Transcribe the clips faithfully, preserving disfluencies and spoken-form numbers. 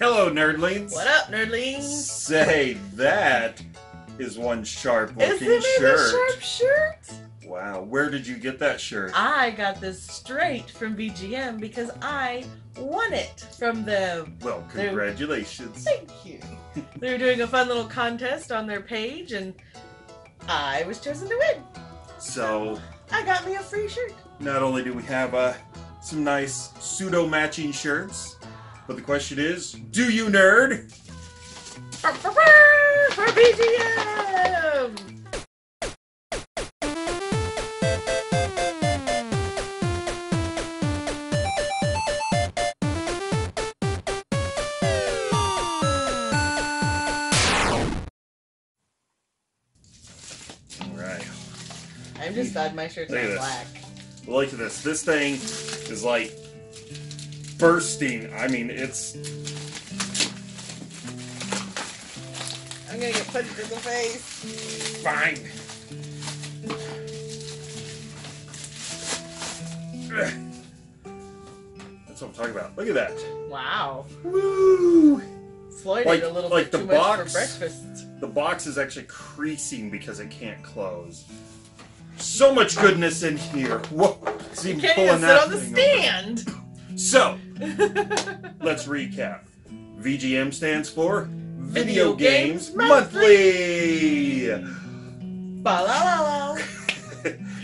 Hello, nerdlings. What up, nerdlings? Say, that is one sharp-looking shirt. Isn't it a sharp shirt? Wow, where did you get that shirt? I got this straight from V G M because I won it from them. Well, congratulations. They're... Thank you. They were doing a fun little contest on their page, and I was chosen to win. So, so I got me a free shirt. Not only do we have uh, some nice pseudo-matching shirts, but the question is, do you nerd? For V G M! I'm just glad my shirt's not black. Look at this. This thing is like bursting. I mean, it's... I'm gonna get punched in the face. Fine. That's what I'm talking about. Look at that. Wow. Woo! Floyd like, ate a little like bit too much box, for breakfast. The box is actually creasing because it can't close. So much goodness in here. Whoa. See, you can't even sit on the stand. Over. So, let's recap. V G M stands for Video, Video Games, Games Monthly. Monthly. Ba la la la.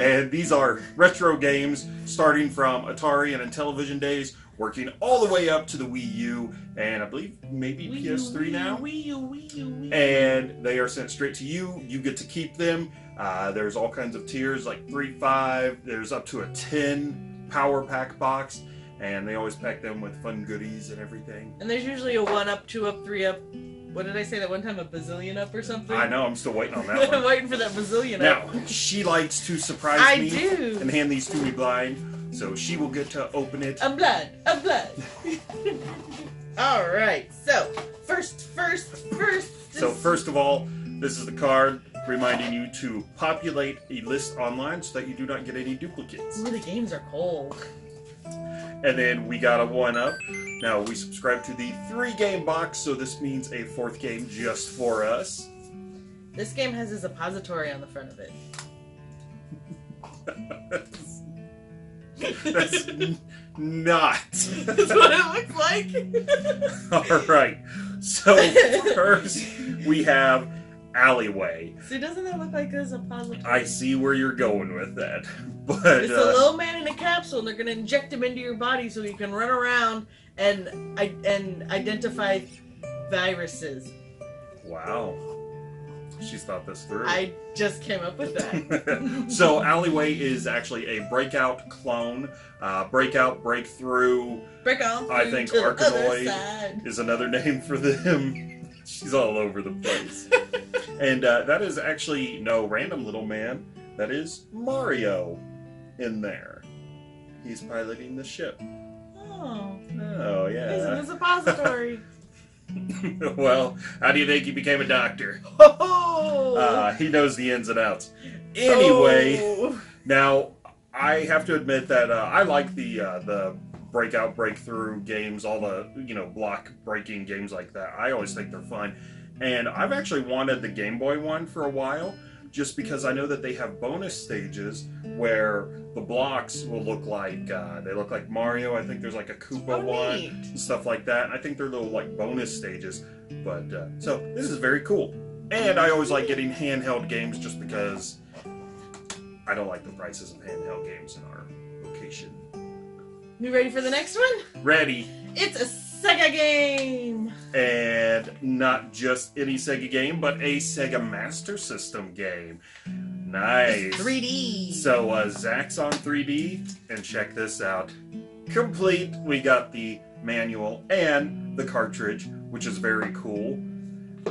And these are retro games starting from Atari and Intellivision days, working all the way up to the Wii U, and I believe maybe Wii P S three U, now. Wii U, Wii U, Wii U. And they are sent straight to you. You get to keep them. Uh, there's all kinds of tiers, like three, five, there's up to a ten power pack box, and they always pack them with fun goodies and everything. And there's usually a one up, two up, three up, what did I say that one time, a bazillion up or something? I know, I'm still waiting on that one. I'm waiting for that bazillion up. Now, she likes to surprise I me do. and hand these to me blind, so she will get to open it. I'm blind, I'm blind. Alright, so, first, first, first. So first of all, this is the card. Reminding you to populate a list online so that you do not get any duplicates. Ooh, the games are cold. And then we got a one up. Now we subscribe to the three game box, so this means a fourth game just for us. This game has a suppository on the front of it. That's not. That's what it looks like. Alright, so first we have Alleyway. See, doesn't that look like there's a positive? I see where you're going with that. But it's uh, a little man in a capsule, and they're going to inject him into your body so you can run around and and identify viruses. Wow. She's thought this through. I just came up with that. So Alleyway is actually a Breakout clone. Uh, breakout, Breakthrough. Break on. I think Arkanoid is another name for them. She's all over the place. And uh, that is actually no random little man. That is Mario in there. He's piloting the ship. Oh. Oh, yeah. He's in the suppository. Well, how do you think he became a doctor? Oh! Uh, he knows the ins and outs. Anyway, oh. Now, I have to admit that uh, I like the uh, the... Breakout, Breakthrough games, all the, you know, block breaking games like that. I always think they're fun. And I've actually wanted the Game Boy one for a while, just because I know that they have bonus stages where the blocks will look like, uh, they look like Mario. I think there's like a Koopa oh, one, neat. and stuff like that. And I think they're little, like, bonus stages. But, uh, so, this is very cool. And I always like getting handheld games just because I don't like the prices of handheld games in our location. You ready for the next one? Ready. It's a Sega game! And not just any Sega game, but a Sega Master System game. Nice. It's three D. So, uh, Zaxxon three D, and check this out. Complete. We got the manual and the cartridge, which is very cool.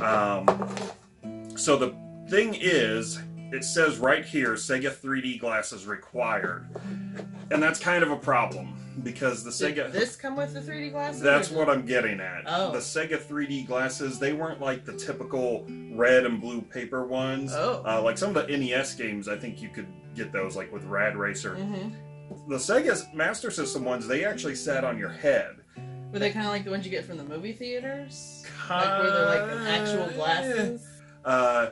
Um, so the thing is, it says right here, Sega three D glasses required. And that's kind of a problem. Because the Sega... Did this come with the three D glasses? That's what I'm getting at. Oh. The Sega three D glasses, they weren't like the typical red and blue paper ones. Oh. Uh, like some of the N E S games, I think you could get those, like with Rad Racer. Mm-hmm. The Sega Master System ones, they actually sat on your head. Were they kind of like the ones you get from the movie theaters? Kind like where they're like an actual glasses? Uh,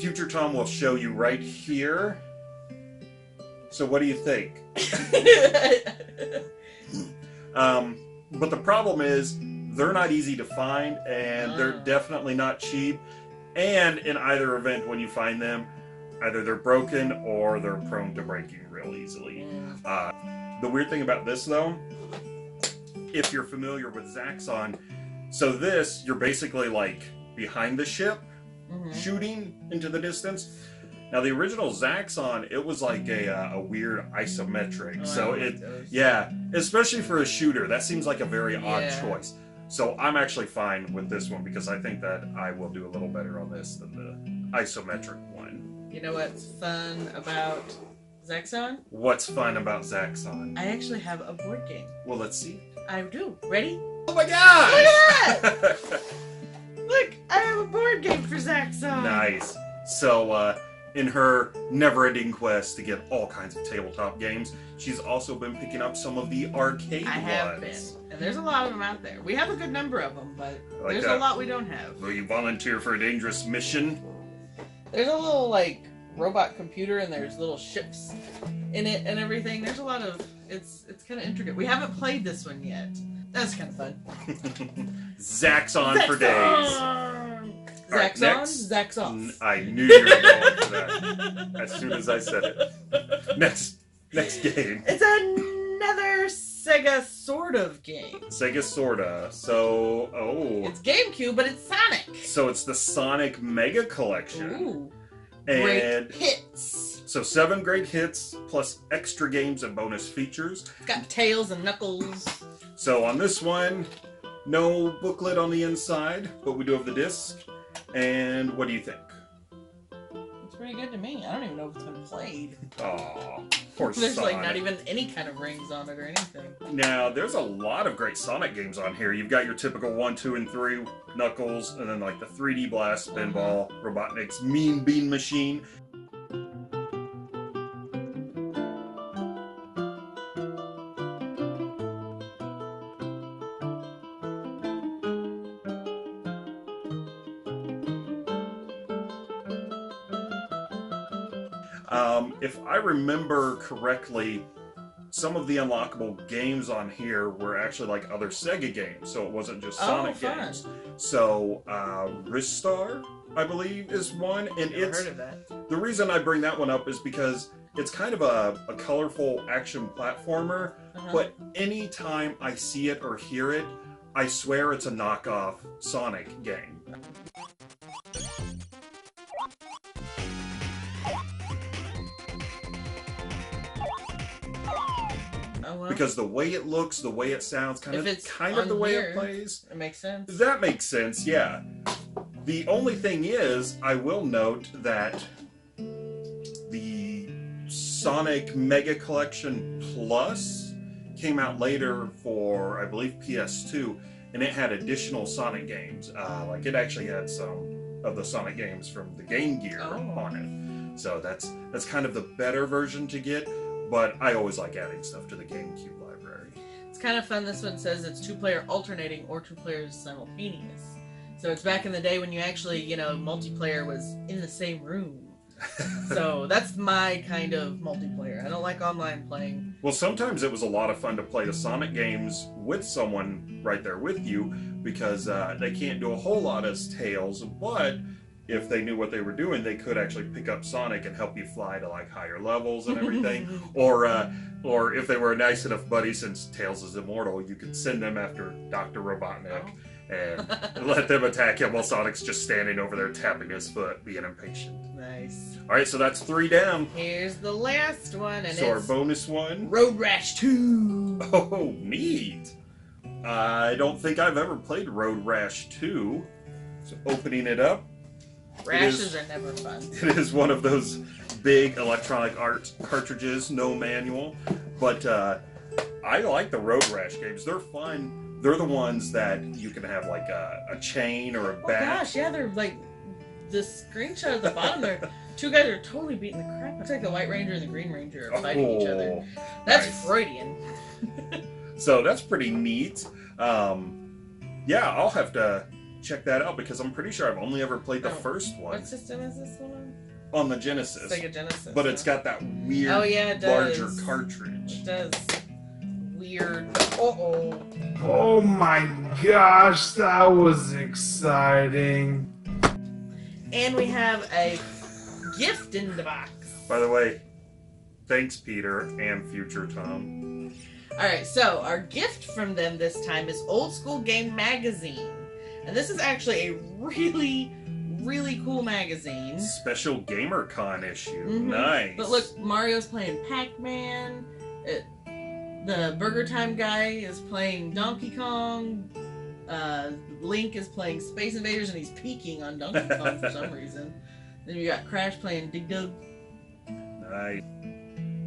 Future Tom will show you right here. So what do you think? um, but the problem is they're not easy to find, and oh. they're definitely not cheap. And in either event, when you find them, either they're broken or they're prone to breaking real easily. Mm. Uh, the weird thing about this, though, if you're familiar with Zaxxon, so this, you're basically like behind the ship, mm-hmm. shooting into the distance. Now, the original Zaxxon, it was like a, uh, a weird isometric. Oh, so it, those. yeah, especially for a shooter, that seems like a very yeah. odd choice. So I'm actually fine with this one because I think that I will do a little better on this than the isometric one. You know what's fun about Zaxxon? What's fun about Zaxxon? I actually have a board game. Well, let's see. I do. Ready? Oh my gosh! Look at that! Look, I have a board game for Zaxxon. Nice. So, uh... in her never-ending quest to get all kinds of tabletop games, she's also been picking up some of the arcade ones. I have ones. been. And there's a lot of them out there. We have a good number of them, but like there's that. a lot we don't have. Will you volunteer for a dangerous mission? There's a little, like, robot computer, and there's little ships in it and everything. There's a lot of... It's, it's kind of intricate. We haven't played this one yet. That's kind of fun. Zaxxon for days. Zaxxon? Right, Zaxxon. I knew you were going for that as soon as I said it. Next, next game. It's another Sega sort of game. Sega sort of. So, oh. It's GameCube, but it's Sonic. So it's the Sonic Mega Collection. Ooh. And great hits. So seven great hits plus extra games and bonus features. It's got Tails and Knuckles. So on this one, no booklet on the inside, but we do have the disc. And what do you think? It's pretty good to me. I don't even know if it's been played. Aw, poor Sonic. There's like not even any kind of rings on it or anything. Now, there's a lot of great Sonic games on here. You've got your typical one, two, and three, Knuckles, and then like the three D Blast, Spinball, mm-hmm. Robotnik's Mean Bean Machine. Um, if I remember correctly, some of the unlockable games on here were actually like other Sega games, so it wasn't just Sonic oh, fun. games. So, uh, Ristar, I believe, is one, and Never it's heard of that. The reason I bring that one up is because it's kind of a, a colorful action platformer, uh-huh. but any time I see it or hear it, I swear it's a knockoff Sonic game. Because the way it looks, the way it sounds, kind of kind of the way it plays. It makes sense. Does that make sense? Yeah. The only thing is, I will note that the Sonic Mega Collection Plus came out later for, I believe, P S two, and it had additional Sonic games. Uh, like, it actually had some of the Sonic games from the Game Gear oh. on it. So that's that's kind of the better version to get. But I always like adding stuff to the GameCube library. It's kind of fun. This one says it's two-player alternating or two players simultaneous. So it's back in the day when you actually, you know, multiplayer was in the same room. So that's my kind of multiplayer. I don't like online playing. Well, sometimes it was a lot of fun to play the Sonic games with someone right there with you because uh, they can't do a whole lot as Tails, but if they knew what they were doing, they could actually pick up Sonic and help you fly to like higher levels and everything. or uh, or if they were a nice enough buddy, since Tails is immortal, you could send them after Doctor Robotnik oh. and let them attack him while Sonic's just standing over there tapping his foot, being impatient. Nice. All right, so that's three down. Here's the last one. And so it's our bonus one. Road Rash two. Oh, neat. Uh, I don't think I've ever played Road Rash two. So opening it up. Rashes are never fun. It is one of those big Electronic Arts cartridges, no manual. But uh, I like the Road Rash games. They're fun. They're the ones that you can have like a, a chain or a oh bat. Oh gosh, yeah, they're like the screenshot at the bottom there. Two guys are totally beating the crap. It's like the White Ranger and the Green Ranger are fighting oh, each other. That's nice. Freudian. So that's pretty neat. Um, yeah, I'll have to check that out because I'm pretty sure I've only ever played the oh. first one. What system is this one on? On the Genesis. Sega Genesis. But yeah. it's got that weird oh, yeah, it does. larger cartridge. It does. Weird. Uh-oh. Oh my gosh, that was exciting. And we have a gift in the box. By the way, thanks Peter and future Tom. Alright, so our gift from them this time is Old School Game Magazine. And this is actually a really, really cool magazine. Special GamerCon issue. Mm-hmm. Nice. But look, Mario's playing Pac-Man. It, the Burger Time guy is playing Donkey Kong. Uh, Link is playing Space Invaders, and he's peeking on Donkey Kong for some reason. Then you got Crash playing Dig Dug. Nice.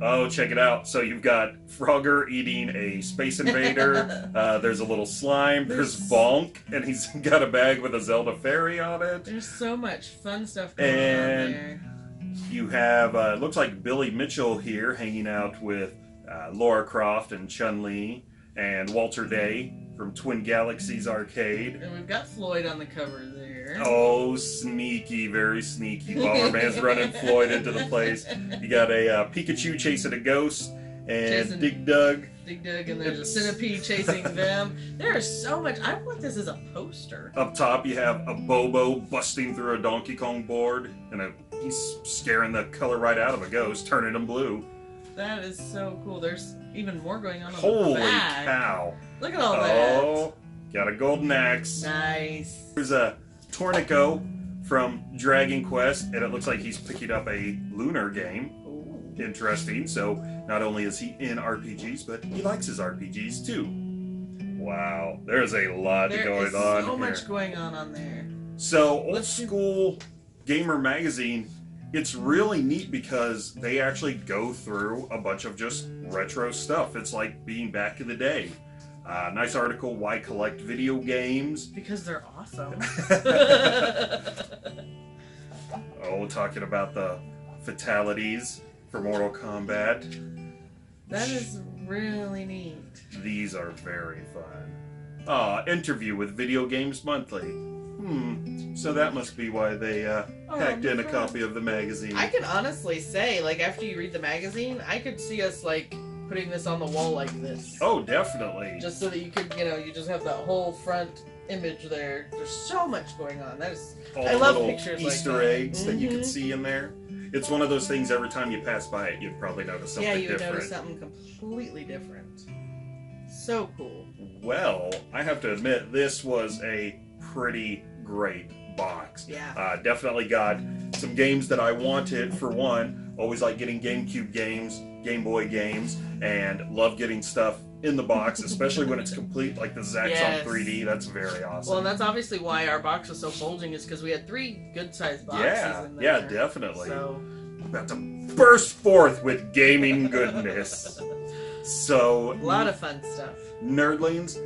Oh, check it out. So you've got Frogger eating a Space Invader. uh, there's a little slime. There's, there's Bonk, and he's got a bag with a Zelda fairy on it. There's so much fun stuff going and on there. You have, it uh, looks like Billy Mitchell here hanging out with uh, Lara Croft and Chun-Li and Walter Day from Twin Galaxies Arcade. And we've got Floyd on the cover there. Oh, sneaky, very sneaky. Baller Man's running Floyd into the place. You got a uh, Pikachu chasing a ghost and chasing Dig Dug. Dig Dug, and there's a centipede chasing them. There is so much. I want this as a poster. Up top, you have a Bobo busting through a Donkey Kong board, and a, he's scaring the color right out of a ghost, turning them blue. That is so cool. There's even more going on. Holy the back. cow. Look at all oh, that. Oh, got a golden axe. Nice. There's a Tornico from Dragon Quest, and it looks like he's picking up a lunar game. Ooh. Interesting. So not only is he in R P Gs, but he likes his R P Gs too. Wow. There's a lot there going on There is so much here. going on on there. So Old Let's School do... Gamer Magazine, it's really neat because they actually go through a bunch of just retro stuff. It's like being back in the day. Uh, nice article, why collect video games? Because they're awesome. Oh, talking about the fatalities for Mortal Kombat. That is really neat. These are very fun. Ah, oh, interview with Video Games Monthly. Hmm, so that must be why they uh, oh, packed in a copy of the magazine. I can honestly say, like, after you read the magazine, I could see us, like, putting this on the wall like this. Oh, definitely. Just so that you could, you know, you just have that whole front image there. There's so much going on. That is, All I love pictures Easter like that. Easter eggs mm-hmm. that you can see in there. It's one of those things every time you pass by it, you'd probably notice something different. Yeah, you would different. notice something completely different. So cool. Well, I have to admit, this was a pretty great box. Yeah. Uh, definitely got some games that I wanted, for one. Always like getting GameCube games, Game Boy games, and love getting stuff in the box, especially when it's complete, like the Zaxxon yes. three D. That's very awesome. Well, and that's obviously why our box was so bulging, is because we had three good-sized boxes yeah. in there. Yeah, definitely. So... about to burst forth with gaming goodness. So... a lot of fun stuff. Nerdlings,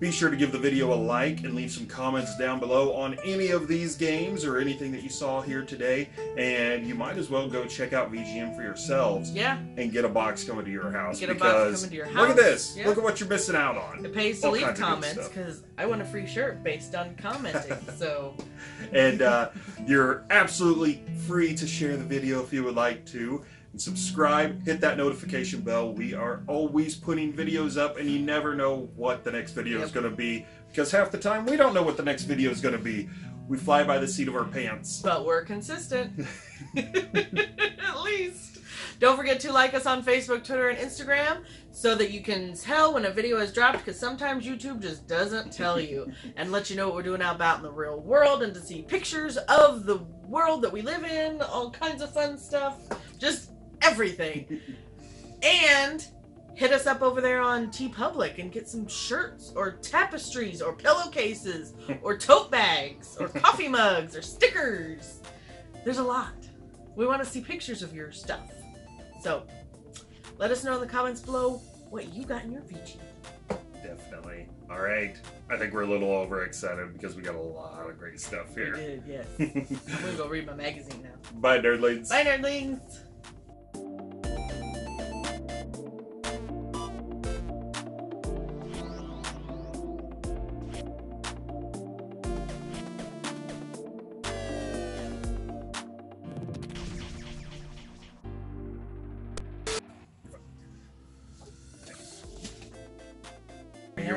be sure to give the video a like and leave some comments down below on any of these games or anything that you saw here today. And you might as well go check out V G M for yourselves. Yeah. And get a box coming to your house. Get a box coming to your house. Look at this. Yeah. Look at what you're missing out on. It pays to All leave comments because I want a free shirt based on commenting. So. And uh, you're absolutely free to share the video if you would like to. And subscribe, hit that notification bell. We are always putting videos up, and you never know what the next video yep. is going to be, because half the time we don't know what the next video is going to be. We fly by the seat of our pants, but we're consistent. At least don't forget to like us on Facebook, Twitter, and Instagram so that you can tell when a video is dropped, because sometimes YouTube just doesn't tell you and let you know what we're doing out about in the real world, and to see pictures of the world that we live in, all kinds of fun stuff, just everything. And hit us up over there on TeePublic and get some shirts or tapestries or pillowcases or tote bags or coffee mugs or stickers. There's a lot. We want to see pictures of your stuff. So let us know in the comments below what you got in your V G. Definitely. All right. I think we're a little overexcited because we got a lot of great stuff here. We did, yes. I'm going to go read my magazine now. Bye, nerdlings. Bye, nerdlings.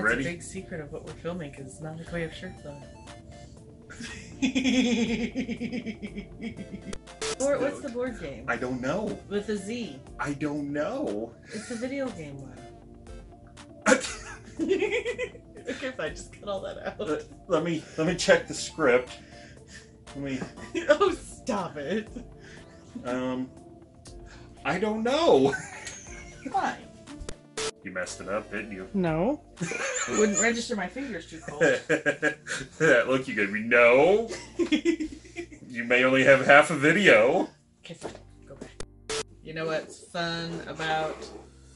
already? That's a big secret of what we're filming, because it's not like we have shirts on. Or what's the board game? I don't know. With a Z. I don't know. It's a video game one. Okay, if I just cut all that out. Let, let me let me check the script. Let me. Oh, stop it. Um, I don't know. Why? You messed it up, didn't you? No. Wouldn't register my fingers too cold. That look you gave me. No. You may only have half a video. Okay, fine. Go back. You know what's fun about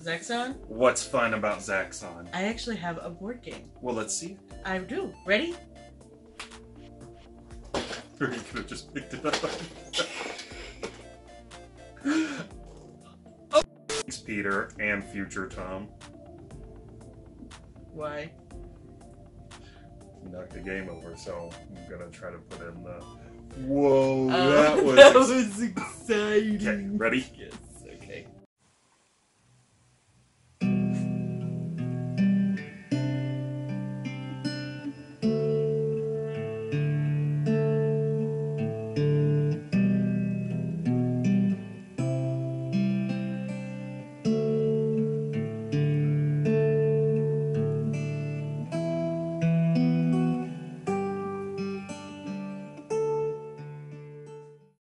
Zaxxon? What's fun about Zaxxon? I actually have a board game. Well, let's see. I do. Ready? Or you could have just picked it up. Oh. Thanks, Peter and future Tom. Why? You knocked the game over, so I'm gonna try to put in the. Whoa, um, that was. That was exciting. Okay, ready? Yes.